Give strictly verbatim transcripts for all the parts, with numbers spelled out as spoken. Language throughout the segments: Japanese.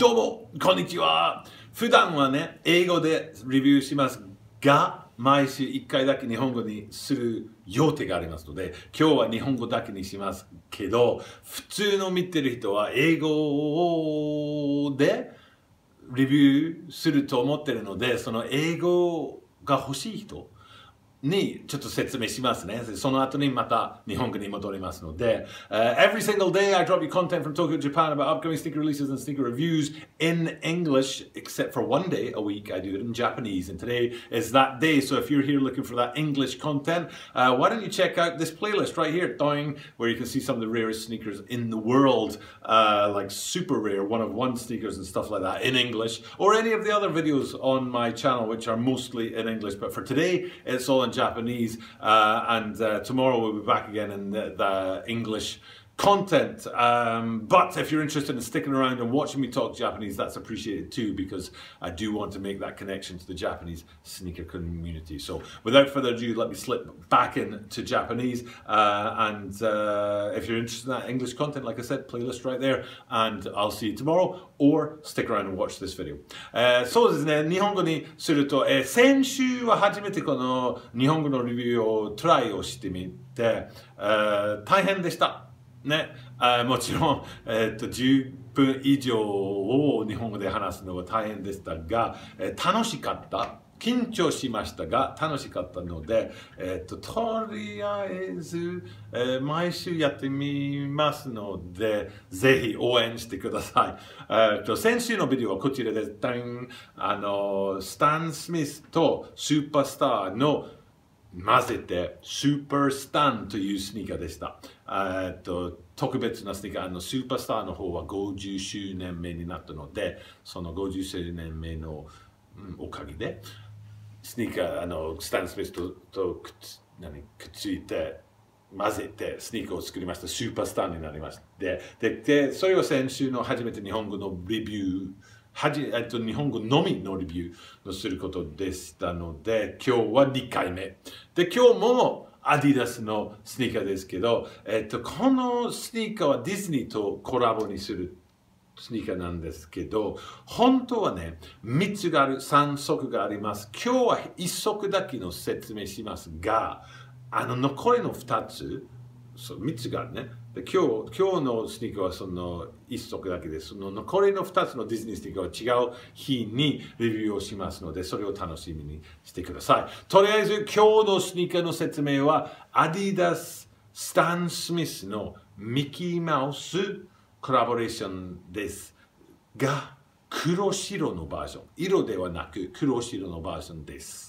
どうもこんにちは。普段はね、英語でレビューしますが、毎週いっかいだけ日本語にする予定がありますので、今日は日本語だけにしますけど、普通の見てる人は英語でレビューすると思ってるので、その英語が欲しい人にちょっと説明しますね。その後にまた日本語に戻りますので。Uh, every single day I drop you content from Tokyo, Japan about upcoming sneaker releases and sneaker reviews in English, except for one day a week I do it in Japanese. And today is that day. So if you're here looking for that English content, uh, why don't you check out this playlist right here, Doing, where you can see some of the rarest sneakers in the world, uh, like super rare, one of one sneakers and stuff like that in English, or any of the other videos on my channel, which are mostly in English. But for today, it's all in Japanese, uh, and uh, tomorrow we'll be back again in the, the English content. Um, but if you're interested in sticking around and watching me talk Japanese, that's appreciated too, because I do want to make that connection to the Japanese sneaker community. So without further ado, let me slip back into Japanese, uh, and uh, if you're interested in that English content, like I said, playlist right there, and I'll see you tomorrow, or stick around and watch this video. Uh, そうですね、日本語にすると、えー、先週は初めてこの日本語のレビューをトライをしてみて、えー、大変でした。ね、あもちろん、えー、とじゅっぷん以上を日本語で話すのは大変でしたが、えー、楽しかった。緊張しましたが楽しかったので、えー、と、とりあえず、えー、毎週やってみますので、ぜひ応援してください。えー、と先週のビデオはこちらです。あのスタン・スミスとスーパースターの混ぜてスーパースタンというスニーカーでした。えっと特別なスニーカー、あのスーパースターの方はごじゅっしゅうねんめになったので、そのごじゅっしゅうねんめの、うん、おかげでスニーカー、あのスタン・スミスと、とくっつ、何、くっついて混ぜてスニーカーを作りました。スーパースターになりました。で、で、でそれを先週の初めて日本語のレビューはじ、えっと、日本語のみのレビューをすることでしたので、今日はにかいめ。で、今日もアディダスのスニーカーですけど、えっと、このスニーカーはディズニーとコラボにするスニーカーなんですけど、本当はね、みっつがある、さんそくがあります。今日はいっそくだけの説明しますが、あの、残りのふたつ、そうみっつがあるね。で今日、今日のスニーカーはそのいっそくだけです。その残りのふたつのディズニースニーカーは違う日にレビューをしますので、それを楽しみにしてください。とりあえず今日のスニーカーの説明は、アディダス、スタン・スミスのミキーマウスコラボレーションですが、黒白のバージョン。色ではなく黒白のバージョンです。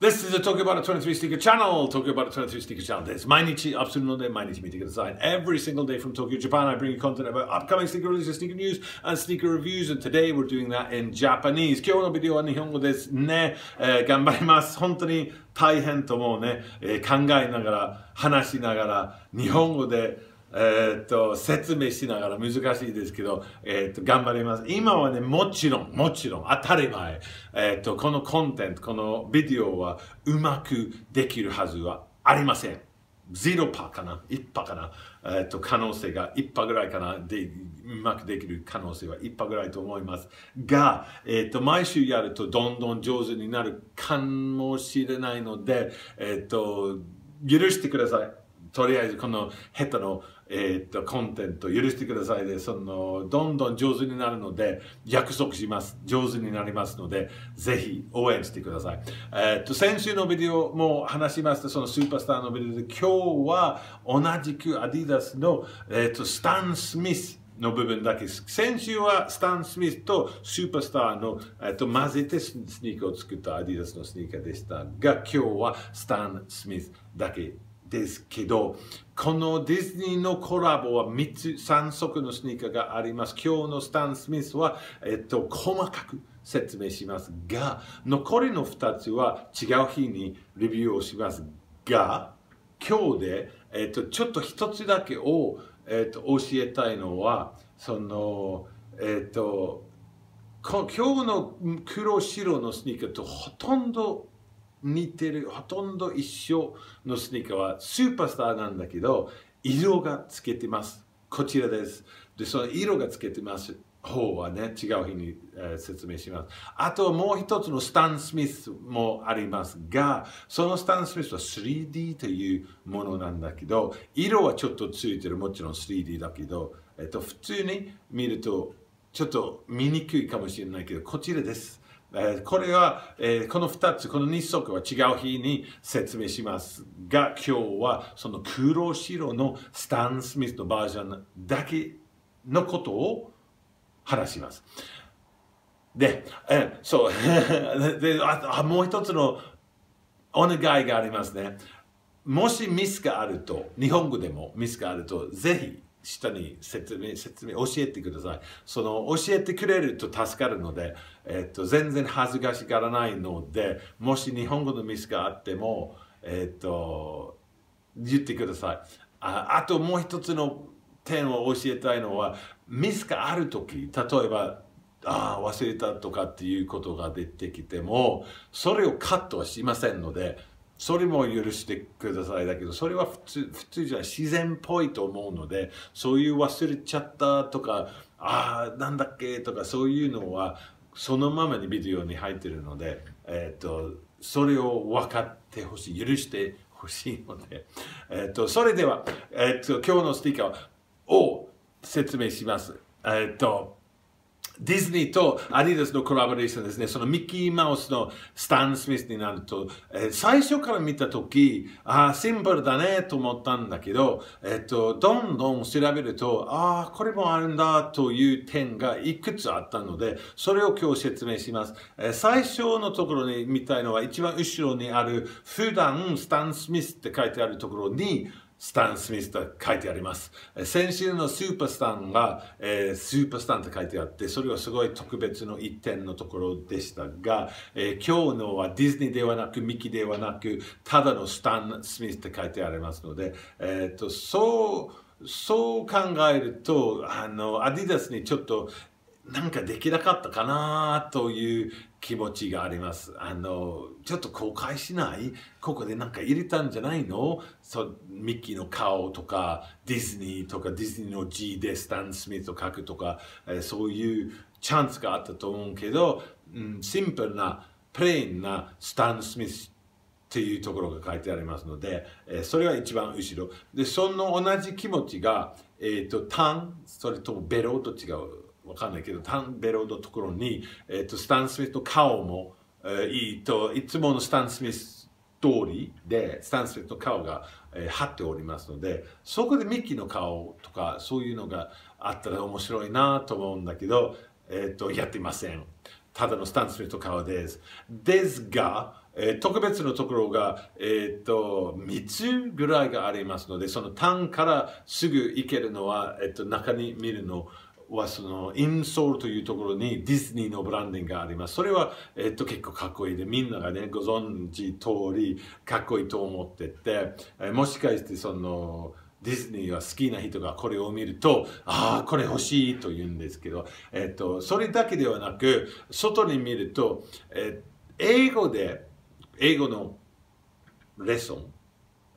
This is the Tokyo Bada twenty-three Sneaker Channel. Tokyo Bada twenty-three Sneaker Channel です。毎日アップするので毎日見てください。Every single day from Tokyo, Japan, I bring you content about upcoming sneaker releases, sneaker news, and sneaker reviews. And today we're doing that in Japanese. 今日のビデオは日本語ですね。えー、頑張ります。本当に大変と思うね、えー。考えながら、話しながら、日本語で、えっと、説明しながら難しいですけど、えっと、頑張ります。今はね、もちろん、もちろん、当たり前、えっと、このコンテンツ、このビデオはうまくできるはずはありません。ゼロパーセントかな ?いちパーセント かな、えっと、可能性が いちパーセント ぐらいかなで、うまくできる可能性は いちパーセント ぐらいと思います。が、えっと、毎週やるとどんどん上手になるかもしれないので、えっと、許してください。とりあえずこの下手の、えー、とコンテンツを許してくださいで、そのどんどん上手になるので約束します。上手になりますのでぜひ応援してください。えー、と先週のビデオも話しましたそのスーパースターのビデオで、今日は同じくアディダスの、えー、とスタン・スミスの部分だけです。先週はスタン・スミスとスーパースターの、えっと、混ぜてスニーカーを作ったアディダスのスニーカーでしたが、今日はスタン・スミスだけですけど、このディズニーのコラボはみっつさんそくのスニーカーがあります。今日のスタン・スミスは、えっと、細かく説明しますが、残りのふたつは違う日にレビューをしますが、今日で、えっと、ちょっとひとつだけを、えっと、教えたいのは、そのえっと今日の黒白のスニーカーとほとんど似てる、ほとんど一緒のスニーカーはスーパースターなんだけど、色がつけてます。こちらです。で、その色がつけてます方はね、違う日に、えー、説明します。あともう一つのスタン・スミスもありますが、そのスタン・スミスは スリーディー というものなんだけど、色はちょっとついてる、もちろん スリーディー だけど、えっと、普通に見るとちょっと見にくいかもしれないけど、こちらです。えー、これは、えー、このふたつ、このにそくは違う日に説明しますが、今日はその黒白のスタン・スミスのバージョンだけのことを話します。で、えー、そうであ、もう一つのお願いがありますね。もしミスがあると、日本語でもミスがあると、ぜひ、下に説明、説明、教えてください。その、教えてくれると助かるので、えっと、全然恥ずかしがらないので、もし日本語のミスがあっても、えっと、言ってください。あ、あともう一つの点を教えたいのは、ミスがあるとき、例えば、ああ、忘れたとかっていうことが出てきても、それをカットはしませんので、それも許してくださいだけど、それは普通、普通じゃ自然っぽいと思うので、そういう忘れちゃったとか、ああ、なんだっけとか、そういうのは、そのままにビデオに入ってるので、えっと、それを分かってほしい、許してほしいので、えっと、それでは、えっと、今日のスティッカーを説明します。えっと、ディズニーとアディダスのコラボレーションですね。そのミッキーマウスのスタン・スミスになると、えー、最初から見たとき、ああ、シンプルだねと思ったんだけど、えっと、どんどん調べると、ああ、これもあるんだという点がいくつあったので、それを今日説明します。えー、最初のところに見たいのは、一番後ろにある、普段スタン・スミスって書いてあるところに、スタン・スミスと書いてあります。先週のスーパースタンが、えー、スーパースタンと書いてあって、それはすごい特別の一点のところでしたが、えー、今日のはディズニーではなく、ミキではなく、ただのスタン・スミスと書いてありますので、えー、っと、そう、そう考えると、あの、アディダスにちょっと、なんかできなかったかなという気持ちがあります。あの、ちょっと後悔しない?ここでなんか入れたんじゃないの?そう、ミッキーの顔とか、ディズニーとか、ディズニーの G でスタン・スミスを書くとか、えー、そういうチャンスがあったと思うけど、うん、シンプルな、プレーンなスタン・スミスっていうところが書いてありますので、えー、それは一番後ろ。で、その同じ気持ちが、えっと、タン、それともベロと違う。わかんないけど、タンベロのところに、えっと、スタン・スミスの顔も、えー、といつものスタン・スミス通りで、スタン・スミスの顔が、えー、張っておりますので、そこでミッキーの顔とか、そういうのがあったら面白いなと思うんだけど、えっと、やってません。ただのスタン・スミスの顔です。ですが、えー、特別のところが、えー、とみっつぐらいがありますので、そのタンからすぐ行けるのは、えー、と中に見るの、はそのインソールというところにディズニーのブランディングがあります。それは、えっと、結構かっこいいで、みんながね、ご存知通りかっこいいと思ってて、えもしかしてそのディズニーは好きな人がこれを見ると、ああ、これ欲しいと言うんですけど、えっと、それだけではなく、外に見ると、え英語で、英語のレッスン、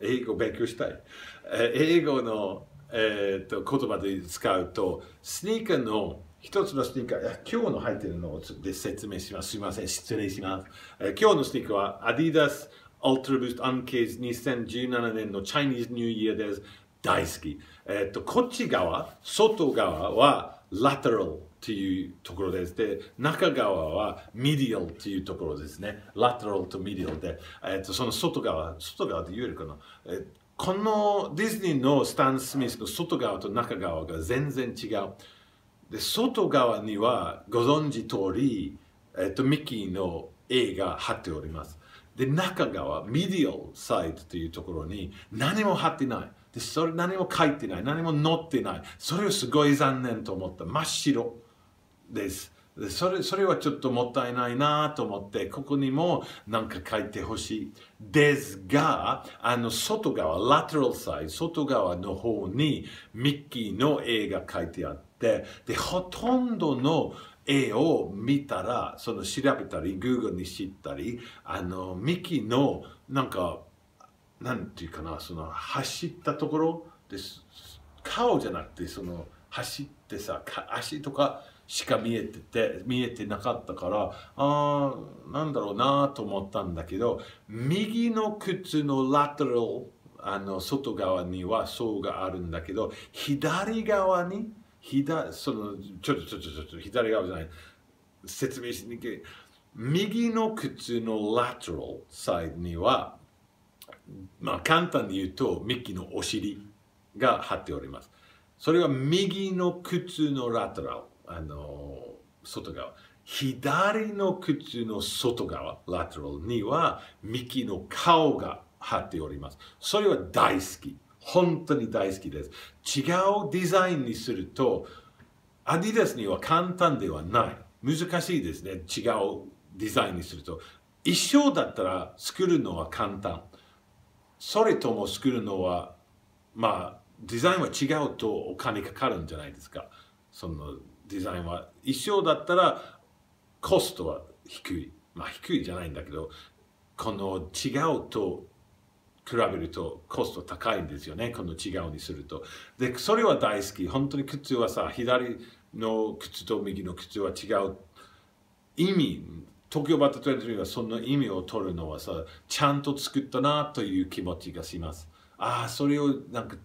英語勉強したい、え英語のえっと言葉で使うと、スニーカーの一つのスニーカー、今日の入ってるので説明します。すみません、失礼します。えー、今日のスニーカーは、アディダスウルトラブーストアンケーズにせんじゅうななねんのチャイニーズニューイヤーです。大好き。えっと、こっち側、外側は、ラテラルというところです。で、中側は、ミディアルというところですね。ラテラルとミディアルで、えっと、その外側、外側で言えるかな。えーこのディズニーのスタン・スミスの外側と中側が全然違う。で、外側にはご存知通り、えっと、ミッキーの絵が貼っております。で、中側、ミディアルサイドというところに何も貼ってない。で、それ何も書いてない。何も載ってない。それをすごい残念と思った。真っ白です。で、それ、それはちょっともったいないなと思って、ここにもなんか書いてほしい。ですが、あの、外側、ラテラルサイド、外側の方にミッキーの絵が書いてあって、で、ほとんどの絵を見たら、その調べたり、Google に知ったり、あの、ミッキーの、なんか、なんていうかな、その、走ったところです。顔じゃなくて、その走ってさ、足とかしか見えてて見えてなかったから、あーなんだろうなと思ったんだけど、右の靴のラテラル、あの外側には層があるんだけど、左側に左そのちょっとちょっとちょっと左側じゃない、説明しにくい。右の靴のラテラルサイドには、まあ簡単に言うとミッキーのお尻が張っております。それは右の靴のラテラル、あの外側。左の靴の外側、ラテラルにはミッキーの顔が張っております。それは大好き。本当に大好きです。違うデザインにすると、アディダスには簡単ではない。難しいですね。違うデザインにすると。一緒だったら作るのは簡単。それとも作るのは、まあ、デザインは違うとお金かかるんじゃないですか。そのデザインは。一緒だったらコストは低い。まあ低いじゃないんだけど、この違うと比べるとコスト高いんですよね。この違うにすると。で、それは大好き。本当に靴はさ、左の靴と右の靴は違う意味。東京バッタにじゅうさんはその意味を取るのはさ、ちゃんと作ったなという気持ちがします。ああ、それをなんか、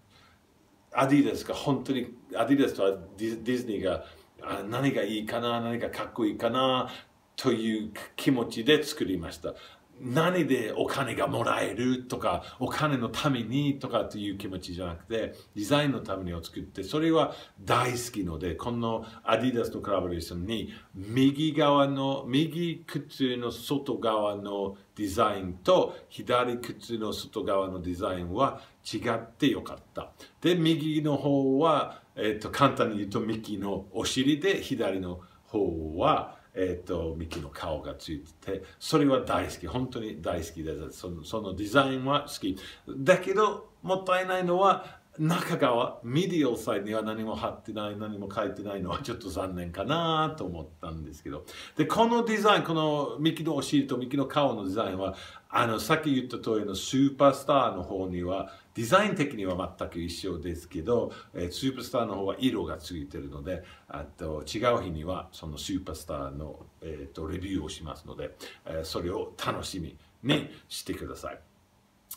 アディダスが本当に、アディダスとはディズニーがあ何がいいかな、何がかっこいいかなという気持ちで作りました。何でお金がもらえるとか、お金のためにとかという気持ちじゃなくて、デザインのためにを作って、それは大好きので、このアディダスのコラボレーションに、右側の、右靴の外側のデザインと、左靴の外側のデザインは違ってよかった。で、右の方は、えっと、簡単に言うとミキのお尻で、左の方は、えっと、ミキの顔がついてて、それは大好き。本当に大好きです。その、そのデザインは好き。だけど、もったいないのは、中側、ミディアルサイドには何も貼ってない、何も書いてないのはちょっと残念かなと思ったんですけど。で、このデザイン、このミキのお尻とミキの顔のデザインは、あの、さっき言った通りのスーパースターの方には、デザイン的には全く一緒ですけど、スーパースターの方は色がついてるので、あと違う日にはそのスーパースターの、えー、とレビューをしますので、それを楽しみにしてください。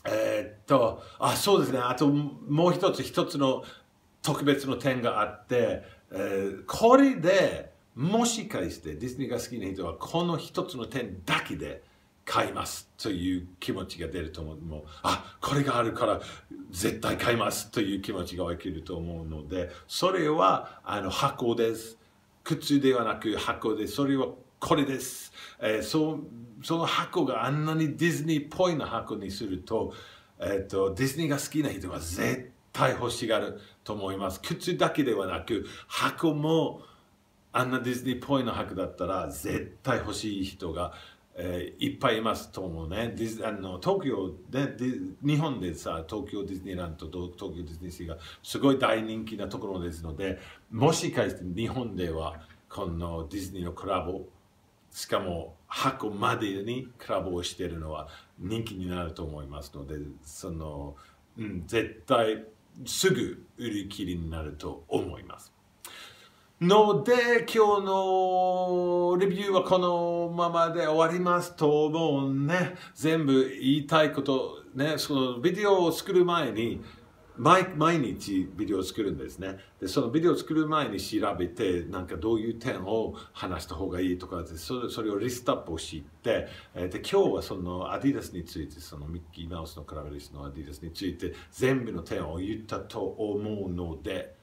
えー、っと、あ、そうですね。あともう一つ、一つの特別の点があって、えー、これでもしかしてディズニーが好きな人はこの一つの点だけで、買いますという気持ちが出ると思う。もう、あ、これがあるから絶対買いますという気持ちが起きると思うので、それはあの箱です。靴ではなく箱で、それはこれです。えー、そ, その箱があんなにディズニーっぽいな箱にすると、えーと、ディズニーが好きな人は絶対欲しがると思います。靴だけではなく箱もあんなディズニーっぽいな箱だったら絶対欲しい人がえー、いっぱいいますと思うね。ディズあの東京で日本でさ、東京ディズニーランドと東京ディズニーシーがすごい大人気なところですので、もしかして日本ではこのディズニーのコラボ、しかも箱までにコラボをしているのは人気になると思いますので、その、うん、絶対すぐ売り切りになると思います。ので、今日のレビューはこのままで終わりますと思うね。全部言いたいことね、そのビデオを作る前に、毎日ビデオを作るんですね。で、そのビデオを作る前に調べて、なんかどういう点を話した方がいいとか、それ、それをリストアップをして、で、今日はそのアディダスについて、そのミッキーマウスのコラボレーションのアディダスについて、全部の点を言ったと思うので、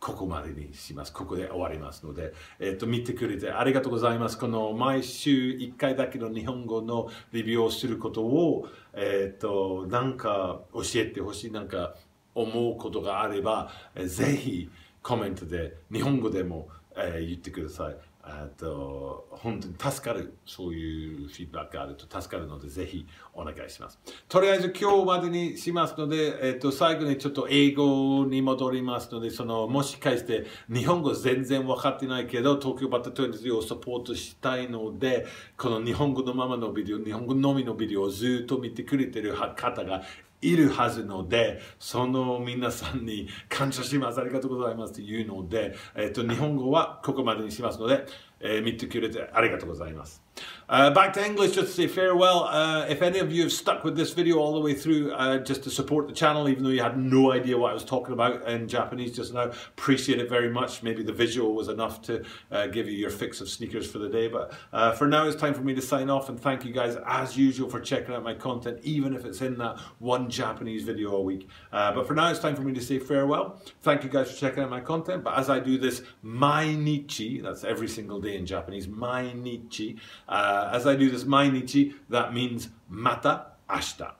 ここまでにします。ここで終わりますので、えっと、見てくれてありがとうございます。この毎週いっかいだけの日本語のレビューをすることを、えっと、なんか教えてほしい、なんか思うことがあれば、ぜひコメントで、日本語でも、えー、言ってください。あと、本当に助かる。そういうフィードバックがあると助かるので、ぜひお願いします。とりあえず今日までにしますので、えっと、最後にちょっと英語に戻りますので、その、もしかして日本語全然分かってないけど、東京バタにじゅうさんをサポートしたいので、この日本語のままのビデオ、日本語のみのビデオをずっと見てくれてる方がいるはずので、その皆さんに感謝します。ありがとうございますというので、えっと、日本語はここまでにしますので、えー、見てくれてありがとうございます。Uh, back to English just to say farewell. Uh, if any of you have stuck with this video all the way through, uh, just to support the channel, even though you had no idea what I was talking about in Japanese just now, appreciate it very much. Maybe the visual was enough to uh, give you your fix of sneakers for the day. But uh, for now, it's time for me to sign off, and thank you guys as usual for checking out my content, even if it's in that one Japanese video a week. Uh, but for now, it's time for me to say farewell. Thank you guys for checking out my content. But as I do this, mainichi, that's every single day in Japanese, mainichi, uh, as I do this mainichi, that means mata ashita.